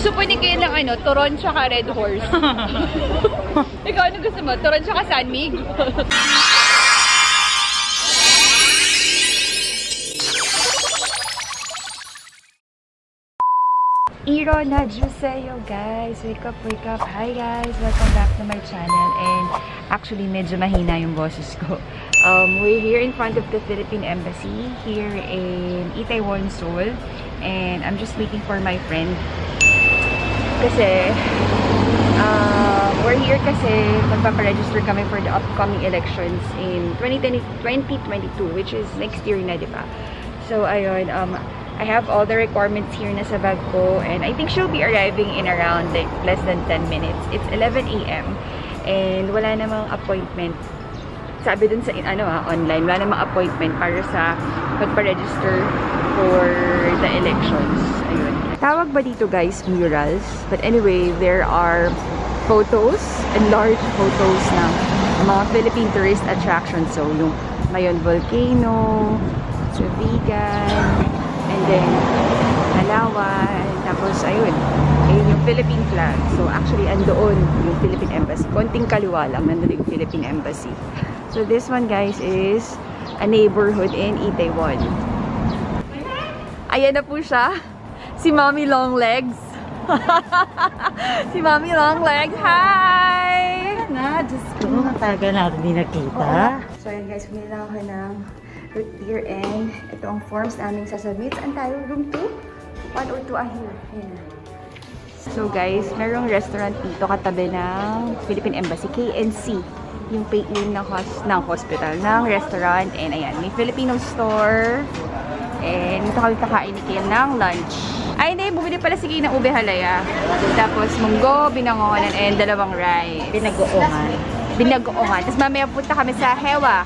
Gusto po ni kayo ng ano, Toron tsaka Red Horse. Ikaw, ano gusto mo? Toron tsaka San Mig? Iro na juiceyo guys. Wake up, wake up. Hi guys. Welcome back to my channel. And actually, medyo mahina yung boses ko. We're here in front of the Philippine Embassy here in Itaewon, Seoul. And I'm just waiting for my friend. Kasi, we're here kasi magpaparegister kami for the upcoming elections in 2022, which is next year na, diba? So, ayun, I have all the requirements here na sa bag ko, and I think she'll be arriving in around like less than 10 minutes. It's 11 AM and wala namang appointment. Sabi dun sa ano online, wala namang appointment para sa pagpa-register for the elections. Ayun. Tawag ba dito guys, murals? But anyway, there are photos, enlarged photos ng mga Philippine tourist attractions. So yung Mayon Volcano, Subigan, and then Palawan, tapos ayun yung Philippine flag. So actually andoon yung Philippine Embassy, konting kaliwa lang nandoon yung Philippine Embassy. So this one guys is a neighborhood in Itaewon. Ayan na po siya, si Mommy Long Legs. Si Mommy Long Legs, hi! Ayan na, Diyos ko, matagal na hindi nakita. So ayun guys, pumili na ako ng root beer, and ito ang forms naming sasabit. Saan tayo? Room 2? 102 are here. Yeah. So guys, merong restaurant dito katabi ng Philippine Embassy, KNC. Yung pay-in ng hospital, ng restaurant. And ayan, may Filipino store. And ito kami kakain ni Kale ng lunch. Ay, hindi. Bumili pala si Kale ng ube halaya. Tapos munggo, binangonan, and dalawang rice. Binagoongan. Binagoongan. Tapos mamaya punta kami sa Hyehwa.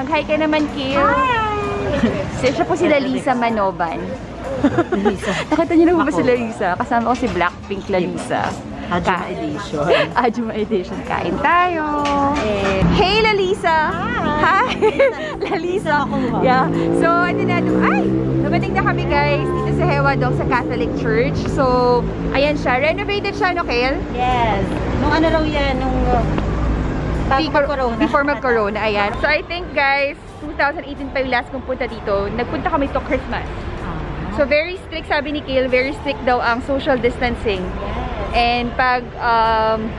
Mag-hi ka naman, Kale. Hi! Siya po si Lalisa Manoban. Nakita niyo na po ba si Lalisa? Kasama ko si Blackpink Lalisa. Ajuma edition. Ajuma edition. Kain tayo. Hey, Lalisa! Hi! Lalisa. Yeah. So, ano na doon? Ay! Nabating na kami, guys. Dito sa Hyehwa Dong sa Catholic Church. So, ayan siya. Renovated siya, no, Kale? Yes. Nung ano raw yan, nung... Before mag-corona, ayan. So I think guys, 2018 pa yung last kong punta dito. Nagpunta kami to Christmas. So very strict, sabi ni Kale, very strict daw ang social distancing. And pag,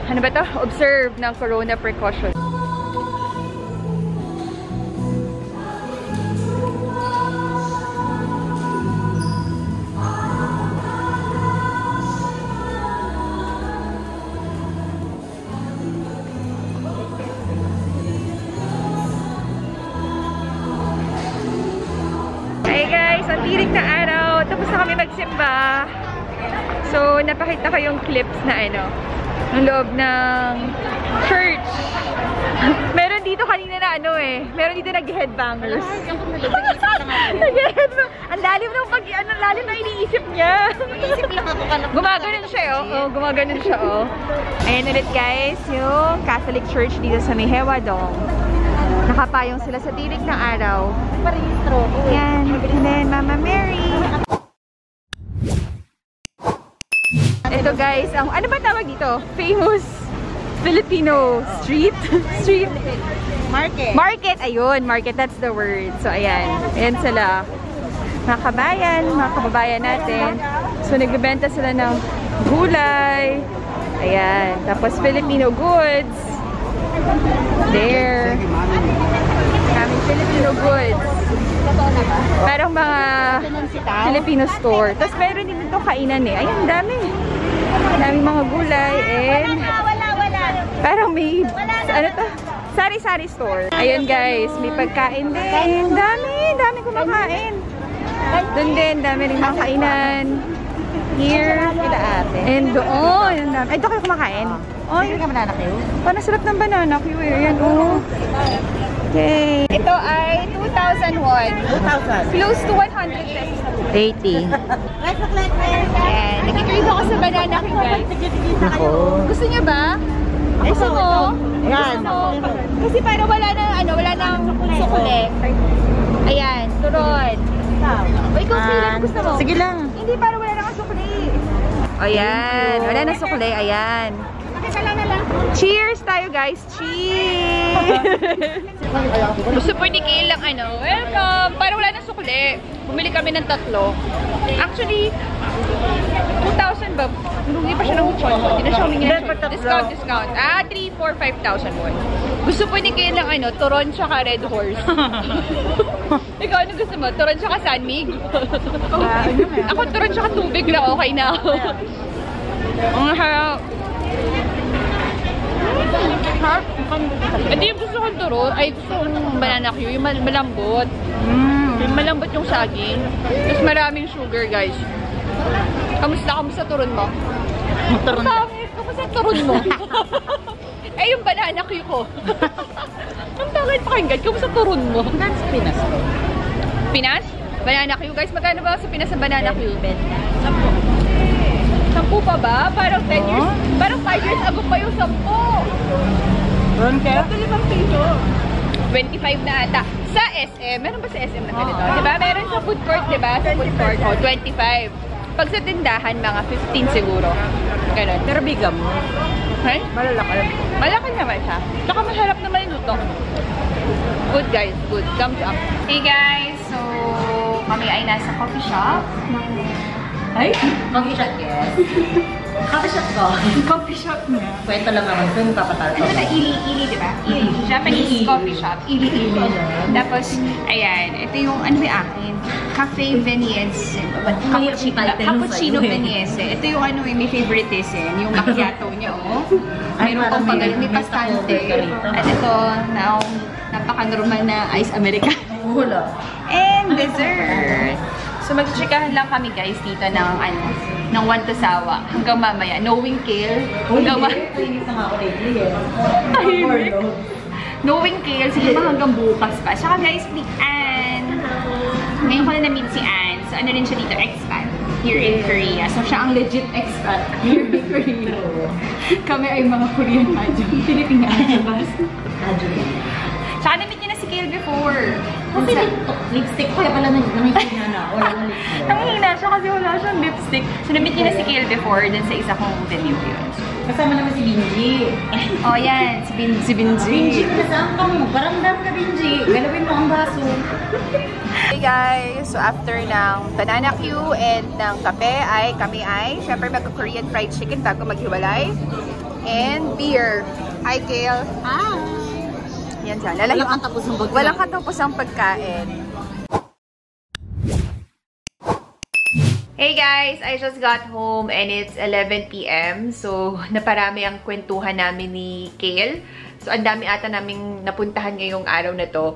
ano ba to? Observe ng corona precautions. Simba. So, napakita ko yung clips na ano, ng loob ng church. Meron dito kanina na ano meron dito nag-headbangers. Nag-headbang. Ang lalim ng pag-ano, lalim na iniisip niya. Iniisip lang ako kanina. Gumaganon siya, oh. Gumaganon siya, oh. Ayan ulit guys, yung Catholic Church dito sa may Hyehwa Dong. Nakapayong sila sa tirik ng araw. Parehistro. Ayan. And then, Mama Mary. Ito guys, ang ano ba tawag dito? Famous Filipino street? Street? Market. Market! Ayun, market. That's the word. So, ayan. Ayan sila. Mga kababayan natin. So, nagbibenta sila ng gulay. Ayan. Tapos, Filipino goods. There. Maraming Filipino goods. Parang mga Filipino store. Tapos, meron din itong kainan eh. Ayan, dami. Daming mga gulay and parang may ano to, sari-sari store. Ayun guys, may pagkain din. Dami kumakain. Doon din, dami rin mga kainan. Here, and doon. Ay, doon kayo kumakain. Hindi ka banana kayo? Parang sarap ng banana kayo eh. Ayan, oh. Okay. Ito ay 2,000 won. 2,000. Close to 100 pesos. 80. Ayan. Nag-i-crave ako sa banana ko guys. Ako. Gusto niya ba? Gusto mo? Ayan. Kasi parang wala nang ano, wala nang sukule. Ayan. Turon. O ikaw, Kale, gusto mo? Sige lang. Hindi, parang wala nang sukule. Ayan. Wala na sukle. Ayan. Cheers tayo, guys. Cheers! Gusto po ni Kay lang, ano, welcome! Parang wala na sukle. Bumili kami ng tatlo. Actually, 2,000 ba? Hindi pa siya ng coupon. Hindi na siya humingi na siya. Discount, discount. Ah, 3, 4, 5,000 won. Gusto po ni Kay lang, ano, Toron tsaka Red Horse. Ikaw, ano gusto mo? Toron tsaka San Mig? Ako, Toron tsaka tubig lang. Okay na ako. Ang harap. Hindi, gusto kong turo. Ay, gusto kong banana Q. Yung malambot. Yung malambot yung saging. Tapos maraming sugar, guys. Kamusta? Kamusta turon mo? Turon ka? Kamusta turon mo? Eh, yung banana Q ko. Ang talay pakinggan. Kamusta turon mo? Pinas? Pinas? Pinas? Banana Q. Guys, magkano ba sa Pinas na banana Q? 10 pa ba? Parang 10 years, parang 5 years ago pa yung 10. Meron kaya? 25 na ata. Sa SM, meron ba sa SM na ganito? Diba? Meron sa food court, diba? Sa food court, 25. Pag sa tindahan, mga 15 siguro. Ganun. Pero bigam mo. Huh? Malalakal. Malakal naman siya. Saka maharap naman yung luto. Good guys, good. Thumbs up. Hey guys, so kami ay nasa coffee shop. Ay? Coffee shop, yes. Coffee shop ko. Coffee shop na. Kwento lang naman. Doon papatalko. Ano na? Ili-ili, di ba? Ili. Japanese coffee shop. Ili-ili. Tapos, ayan. Ito yung, ano yung akin? Cafe Veniese. Cappuccino Veniese. Ito yung ano yung may favoritism. Yung macchiato niya, oh. Mayroon kong pagay. May pastante. At ito, now, napaka-normal na iced americano. And dessert. So, mag-checkahan lang kami, guys, dito ng, ano, ng Wantosawa. Hanggang mamaya. Knowing Kale. Hanggang mamaya. Tahimik. Knowing Kale. Sige ba hanggang bukas pa. Tsaka, guys, meet Anne. Ngayon ko na na-meet si Anne. So, ano rin siya dito? Expat. Here in Korea. So, siya ang legit expat. Here in Korea. Kami ay mga Korean adjunct. Philippine adjunct. Adjunct. Tsaka, na-meet niya na si Kale before. Kasi lipstick ko, pala nangihina na. Nangihina siya kasi wala siyang lipstick. So, nabit niya na si Kale before dun sa isa kong venue yun. Kasama naman si Binji. O yan, si Binji. Binji, kasama ka mo. Paramdam ka, Binji. Galawin mo ang baso. Hey guys, so after ng Banana Q and ng kape ay kami ay syempre mag-Korean fried chicken bago maghiwalay. And beer. Hi, Kale. Hi. Yan siya. Walang katapos ang pagkain. Walang katapos ang pagkain. Hey guys! I just got home and it's 11 PM. So, naparami ang kwentuhan namin ni Kale. So, ang dami ata naming napuntahan ngayong araw na to.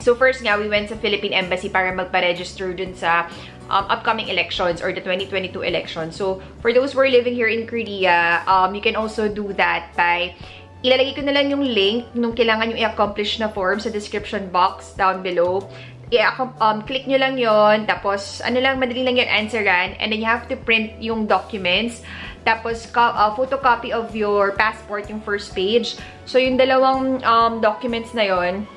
So, first nga, we went sa Philippine Embassy para magpa-register dun sa upcoming elections or the 2022 election. So, for those who are living here in Korea, you can also do that by ilalagay ko na lang yung link nung kailangan yung i-accomplish na form sa description box down below. Click nyo lang yon, tapos ano lang, madali lang yun answeran, and then you have to print yung documents. Tapos photocopy of your passport, yung first page. So yung dalawang documents na yon,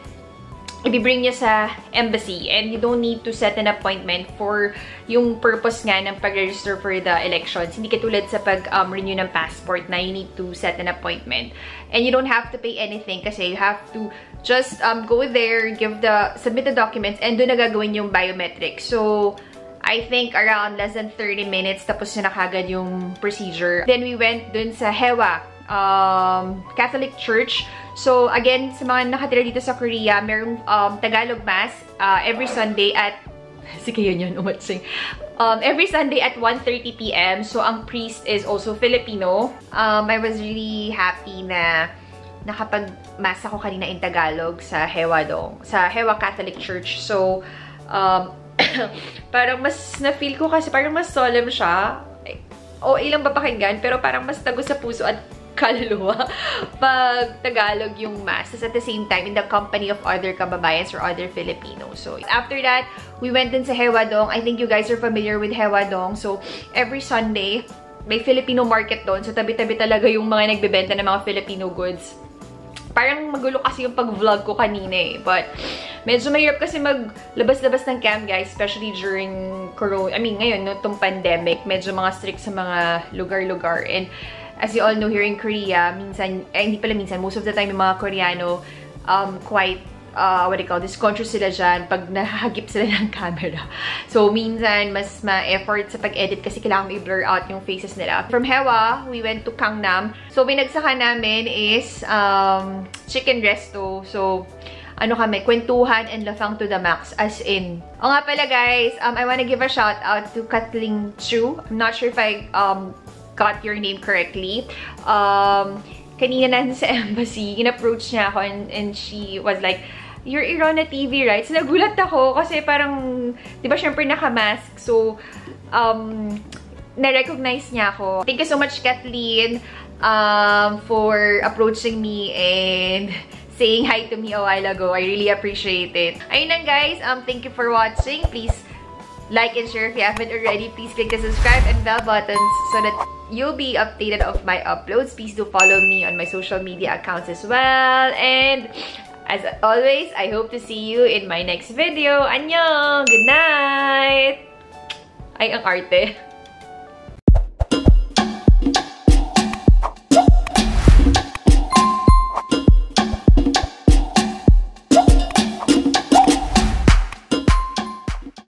ibibring niya sa embassy and you don't need to set an appointment for yung purpose nga ng pag-register for the elections. Hindi katulad sa pag-renew ng passport na you need to set an appointment. And you don't have to pay anything kasi you have to just go there, submit the documents, and doon na gagawin yung biometrics. So, I think around less than 30 minutes tapos na kagad yung procedure. Then we went dun sa Hyehwa Catholic Church. So again, sa mga nakatira dito sa Korea, merong Tagalog Mass every Sunday at sige yun umatsing. Every Sunday at 1:30 PM. So ang priest is also Filipino. I was really happy na nakapag-mass ako kanina in Tagalog sa Hyehwa, sa Hyehwa Catholic Church. So parang mas na-feel ko kasi parang mas solemn siya. O ilang papakinggan pero parang mas tago sa puso at kaluluwa pag Tagalog yung mass. At the same time, in the company of other kababayans or other Filipinos. So, after that, we went in sa Hyehwa. I think you guys are familiar with Hyehwa. So, every Sunday, may Filipino market doon. So, tabi-tabi talaga yung mga nagbebenta ng mga Filipino goods. Parang magulo kasi yung pag-vlog ko kanina eh. But, Medyo mahirap kasi maglabas-labas ng camp, guys, especially during corona. I mean, ngayon, no, itong pandemic, medyo mga strict sa mga lugar-lugar. And as you all know, here in Korea, minsan, hindi pala minsan, most of the time, yung mga Koreano, quite, what do you call this, conscious sila dyan pag nahagip sila ng camera. So, minsan, mas ma-effort sa pag-edit kasi kailangan i-blur out yung faces nila. From Hyehwa, we went to Kangnam. So, binagsakan namin is chicken resto. So, ano kami, kwentuhan and lafang to the max, as in. O nga pala, guys, I wanna give a shout-out to Katling Chu. I'm not sure if I got your name correctly. Kanina na sa embassy, in-approach niya ako and she was like, "You're Irona TV, right?" So, nagulat ako kasi parang, di ba, syempre naka-mask. So, na-recognize niya ako. Thank you so much, Kathleen, for approaching me and saying hi to me a while ago. I really appreciate it. Ayun lang, guys. Thank you for watching. Please like and share if you haven't already. Please click the subscribe and bell buttons so that you'll be updated of my uploads. Please do follow me on my social media accounts as well. And as always, I hope to see you in my next video. Annyeong! Good night! Ay, ang arte.